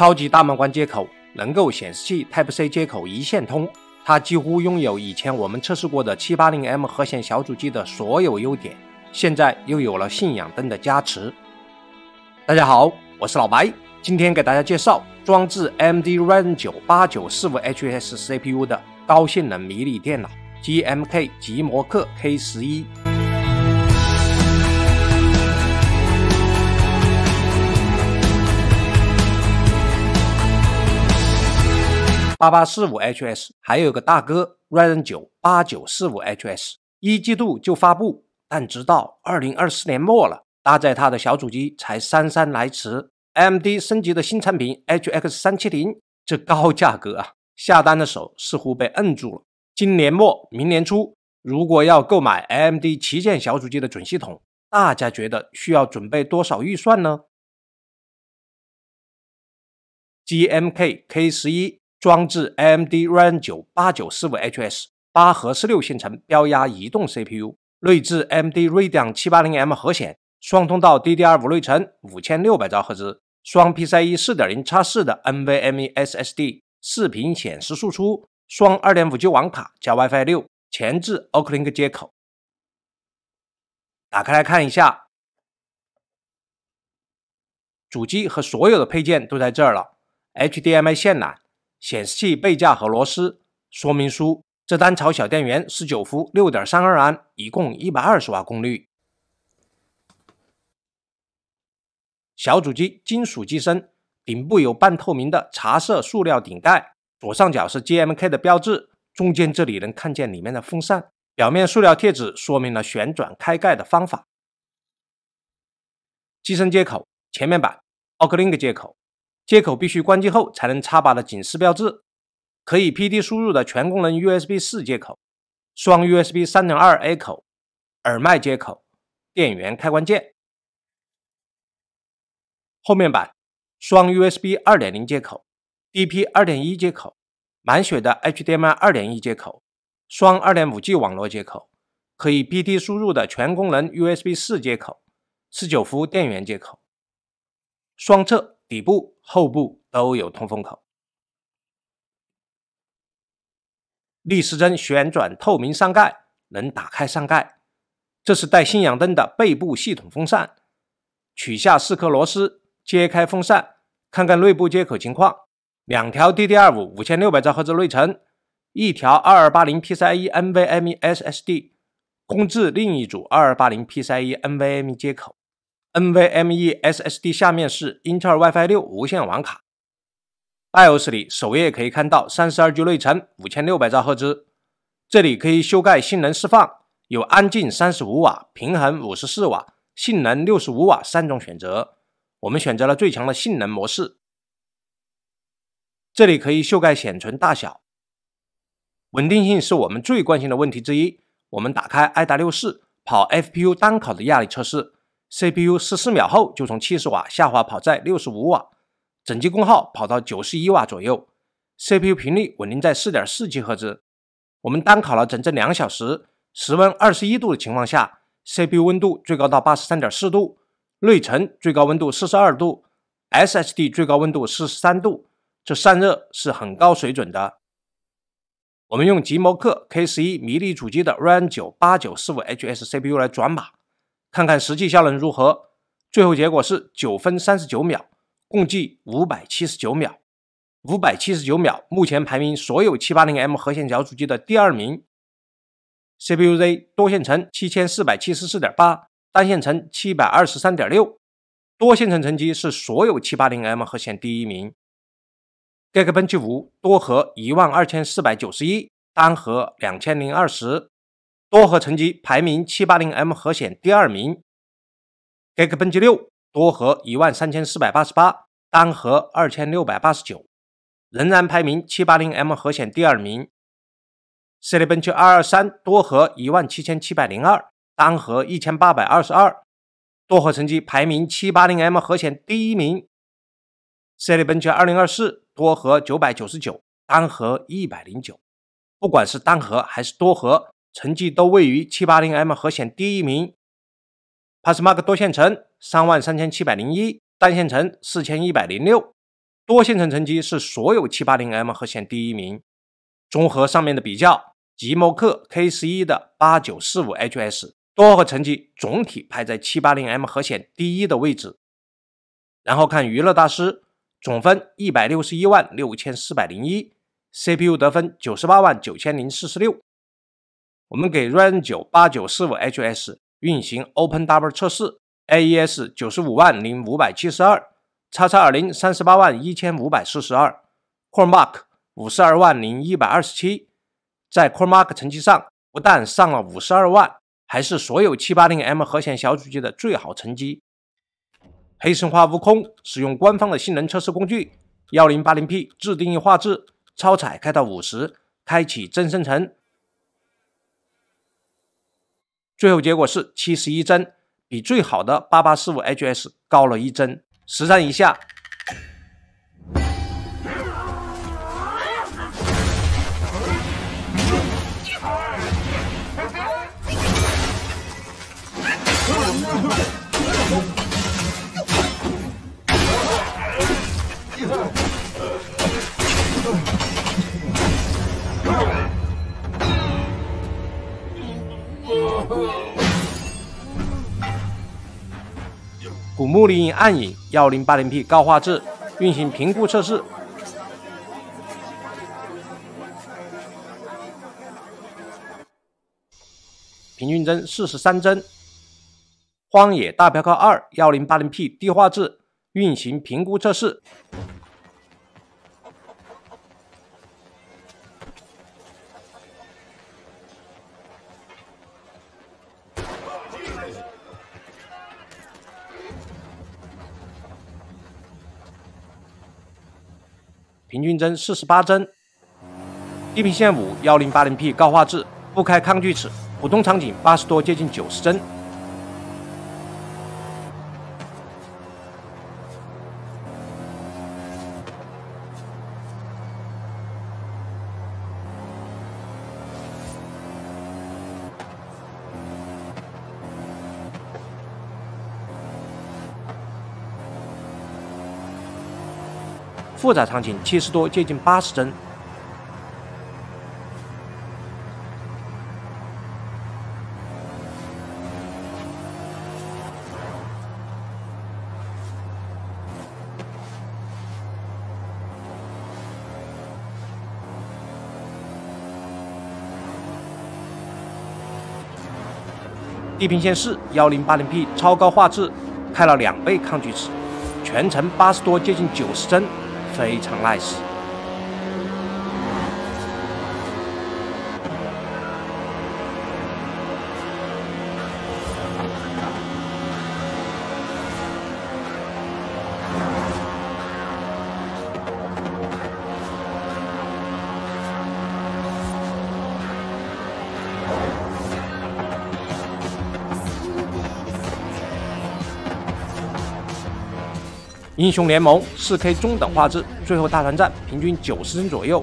超级大满贯接口能够显示器 Type-C 接口一线通，它几乎拥有以前我们测试过的 780M 核显小主机的所有优点，现在又有了信仰灯的加持。大家好，我是老白，今天给大家介绍装置 AMD Ryzen 9 8945HS CPU 的高性能迷你电脑 GMK 极摩克 K11。 8845HS 还有个大哥 Ryzen 9 8945HS， 一季度就发布，但直到2024年末了，搭载它的小主机才姗姗来迟。AMD 升级的新产品 HX370， 这高价格啊，下单的手似乎被摁住了。今年末明年初，如果要购买 AMD 旗舰小主机的准系统，大家觉得需要准备多少预算呢？ GMK K11 装置 AMD Ryzen 9 8945HS 8核16线程标压移动 CPU， 内置 AMD Radeon 780M 核显，双通道 DDR5 内存 ，5600 兆赫兹， 双 PCIe 4.0x4 的 NVMe SSD， 视频显示输出，双 2.5G 网卡加 WiFi 6， 前置 OCuLink 接口。打开来看一下，主机和所有的配件都在这儿了 ，HDMI 线缆。 显示器背架和螺丝，说明书。这单槽小电源19伏 6.32 安，一共120瓦功率。小主机金属机身，顶部有半透明的茶色塑料顶盖，左上角是 GMK 的标志，中间这里能看见里面的风扇。表面塑料贴纸说明了旋转开盖的方法。机身接口，前面板 ，OCuLink 接口。 接口必须关机后才能插拔的警示标志，可以 PD 输入的全功能 USB 4接口，双 USB 3.2A 口，耳麦接口，电源开关键。后面板双 USB 2.0 接口 ，DP 2.1 接口，满血的 HDMI 2.1 接口，双 2.5G 网络接口，可以 PD 输入的全功能 USB 4接口，19伏电源接口，双侧。 底部、后部都有通风口，逆时针旋转透明上盖，能打开上盖。这是带信仰灯的背部系统风扇，取下4颗螺丝，揭开风扇，看看内部接口情况。2条 DDR5 5600 兆赫兹 内存，1条2280 PCIe NVMe SSD， 空置另一组2280 PCIe NVMe 接口。 NVMe SSD 下面是英特尔 WiFi 6无线网卡。BIOS 里首页可以看到32G 内存 5600 兆赫兹， 这里可以修改性能释放，有安静35瓦、平衡54瓦、性能65瓦3种选择。我们选择了最强的性能模式。这里可以修改显存大小。稳定性是我们最关心的问题之一。我们打开 i64 跑 FPU 单考的压力测试。 CPU 14秒后就从70瓦下滑跑在65瓦，整机功耗跑到91瓦左右 ，CPU 频率稳定在 4.4 GHz。我们单烤了整整2小时，室温21度的情况下 ，CPU 温度最高到 83.4 度，内存最高温度42度 ，SSD 最高温度43度，这散热是很高水准的。我们用极摩克 K11 迷你主机的 Ryzen 9 8945HS CPU 来转码。 看看实际效能如何，最后结果是9分39秒，共计579秒。579秒，目前排名所有 780M 核显小主机的第2名。CPU-Z 多线程 7474.8， 单线程 723.6， 多线程成绩是所有 780M 核显第1名。Geekbench 5多核 12491， 单核 2020。 多核成绩排名 780M 核显第2名 ，Geekbench 6多核 13488， 单核 2689， 仍然排名 780M 核显第2名。Cinebench 223多核 17702， 单核 1822， 多核成绩排名 780M 核显第1名。Cinebench 2024多核 999， 单核 109， 不管是单核还是多核。 成绩都位于 780M 核显第1名。PassMark 多线程 33701， 单线程 4106，多线程成绩是所有 780M 核显第一名。综合上面的比较，极谋克 K11 的 8945HS 多核成绩总体排在 780M 核显第一的位置。然后看娱乐大师，总分1616401 CPU 得分989046。我们给 Ryzen 9 8945HS 运行 OpenWarp 测试 ，AES 950572。 XX20 381,542 ，CoreMark 520127，在 CoreMark 成绩上不但上了52万，还是所有 780M 核显小主机的最好成绩。黑神话：悟空使用官方的性能测试工具 ，1080P 自定义画质，超彩开到 50， 开启真生成，最后结果是71帧，比最好的 8845HS 高了1帧。 实战一下，古墓丽影暗影 1080P 高画质运行评估测试，平均帧43帧。荒野大镖客2 1080P 低画质运行评估测试，平均帧48帧。DP 线5 1080P 高画质，不开抗锯齿，普通场景80多接近90帧。复杂场景70多，接近80帧。地平线4 1080P 超高画质，开了2倍抗锯齿，全程80多，接近90帧。 非常 nice。英雄联盟 4K 中等画质，最后大团战平均90帧左右。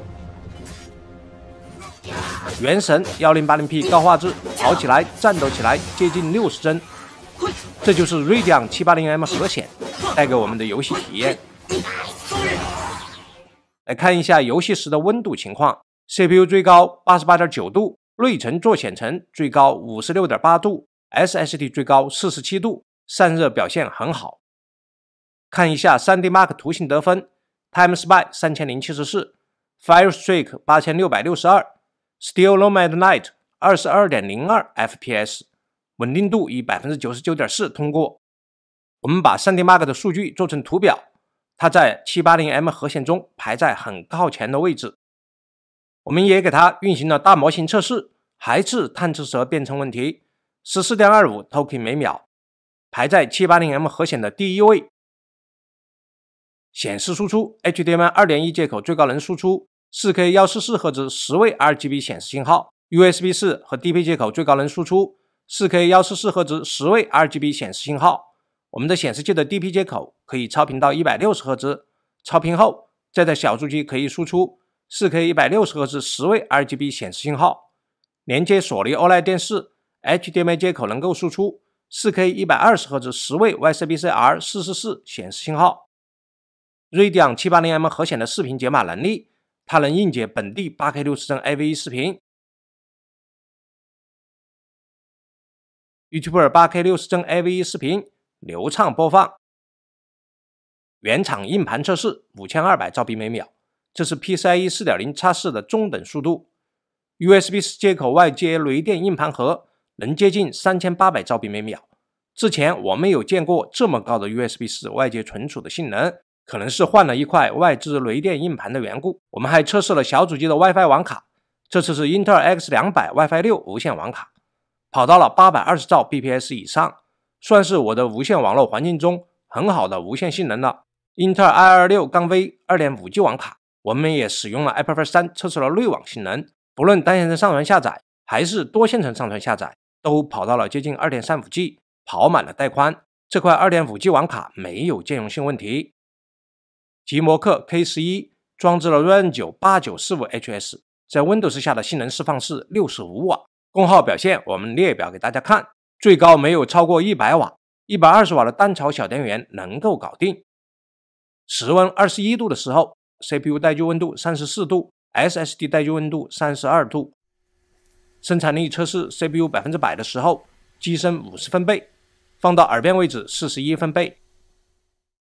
原神 1080P 高画质，跑起来、战斗起来接近60帧。这就是 Radeon 780M 核显带给我们的游戏体验。来看一下游戏时的温度情况 ：CPU 最高 88.9 度，内存做显存最高 56.8 度 ，SSD 最高47度，散热表现很好。 看一下 3DMark 图形得分 ：Time Spy 3074 ，Fire Strike 8662 ，Steel Nomad Knight 22.02 FPS， 稳定度以 99.4% 通过。我们把 3DMark 的数据做成图表，它在 780M 核显中排在很靠前的位置。我们也给它运行了大模型测试，还是探测蛇变成问题 ，14.25 token 每秒，排在 780M 核显的第一位。 显示输出 HDMI 2.1 接口最高能输出 4K 144Hz 10位 RGB 显示信号 ，USB 4和 DP 接口最高能输出 4K 144Hz 10位 RGB 显示信号。我们的显示器的 DP 接口可以超频到 160Hz， 超频后再在小数机可以输出 4K 160Hz 10位 RGB 显示信号。连接索尼 OLED 电视 ，HDMI 接口能够输出 4K 120Hz 10位 YCbCr 444显示信号。Radeon 780M 核显的视频解码能力，它能硬解本地 8K 60帧 IVE 视频。 YouTuber 8K 60帧 AVE 视频流畅播放，原厂硬盘测试5200兆笔每秒，这是 PCIe 4.0x4的中等速度。USB-C 接口外接雷电硬盘盒能接近3800兆笔每秒，之前我没有见过这么高的 USB-C 外接存储的性能，可能是换了一块外置雷电硬盘的缘故。我们还测试了小主机的 WiFi 网卡，这次是英特尔 X200 WiFi 6无线网卡。 跑到了820兆 bps 以上，算是我的无线网络环境中很好的无线性能了。英特尔 i26-V 2.5G 网卡，我们也使用了 iperf3 测试了内网性能，不论单线程上传下载还是多线程上传下载，都跑到了接近 2.35G， 跑满了带宽。这块 2.5G 网卡没有兼容性问题。极摩克 K11 装置了 Ryzen 9 8945HS， 在 Windows 下的性能释放是65瓦。 功耗表现，我们列表给大家看，最高没有超过100瓦， 120瓦的单槽小电源能够搞定。室温21度的时候 ，CPU 待机温度34度 ，SSD 待机温度32度。生产力测试 CPU 100%的时候，机身50分贝，放到耳边位置41分贝。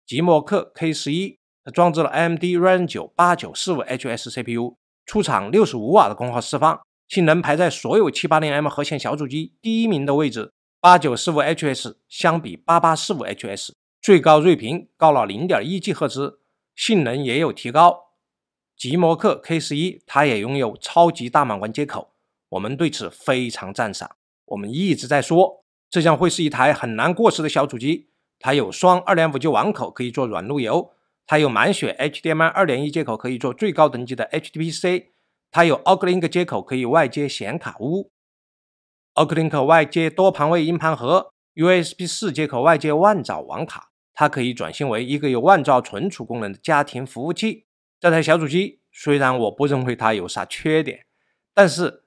极摩克 K11 装置了 AMD Ryzen 9 8945HS CPU， 出厂65瓦的功耗释放。 性能排在所有 780M 核显小主机第一名的位置。8945HS 相比 8845HS 最高睿频高了 0.1GHz， 性能也有提高。极摩克 K11 它也拥有超级大满贯接口，我们对此非常赞赏。我们一直在说，这将会是一台很难过时的小主机。它有双 2.5G 网口可以做软路由，它有满血 HDMI 2.1 接口可以做最高等级的 HTPC。 它有 OCuLink 接口可以外接显卡坞 ，OCuLink 外接多盘位硬盘盒 ，USB-C 接口外接1000兆网卡，它可以转型为一个有1000兆存储功能的家庭服务器。这台小主机虽然我不认为它有啥缺点，但是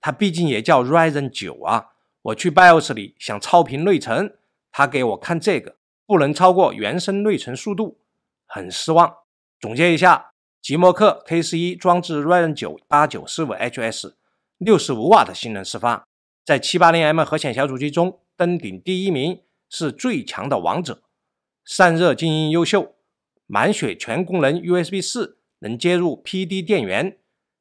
它毕竟也叫 Ryzen 9啊。我去 BIOS 里想超频内存，它给我看这个不能超过原生内存速度，很失望。总结一下。 极摩克 K11 装置 Ryzen 9 8945HS 65瓦的性能释放，在 780M 核显小主机中登顶第一名，是最强的王者。散热精英优秀，满血全功能 USB-C 能接入 PD 电源，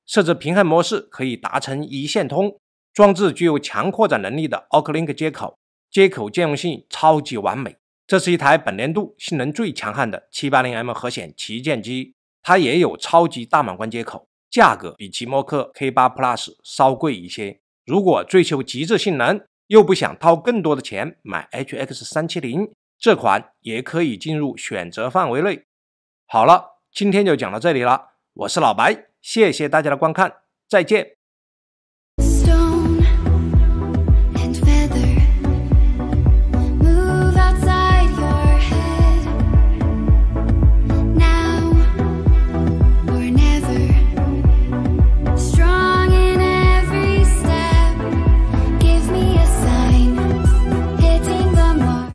设置平衡模式可以达成一线通。装置具有强扩展能力的 OCuLink 接口，接口兼容性超级完美。这是一台本年度性能最强悍的 780M 核显旗舰机。 它也有超级大满贯接口，价格比极摩克 K8 Plus 稍贵一些。如果追求极致性能，又不想掏更多的钱买 HX370， 这款也可以进入选择范围内。好了，今天就讲到这里了，我是老白，谢谢大家的观看，再见。